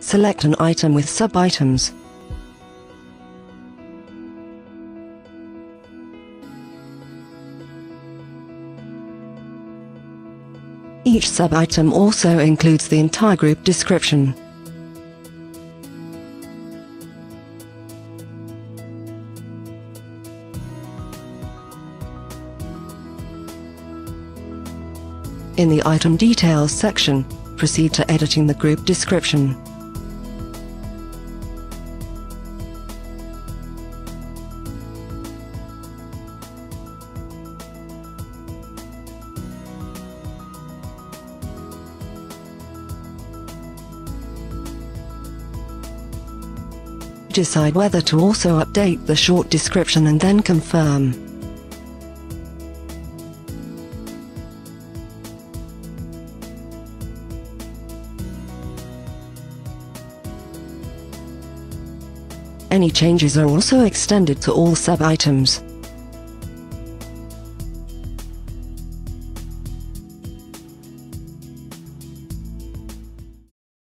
Select an item with sub-items. Each sub-item also includes the entire group description. In the Item Details section, proceed to editing the group description. Decide whether to also update the short description and then confirm. Any changes are also extended to all sub-items.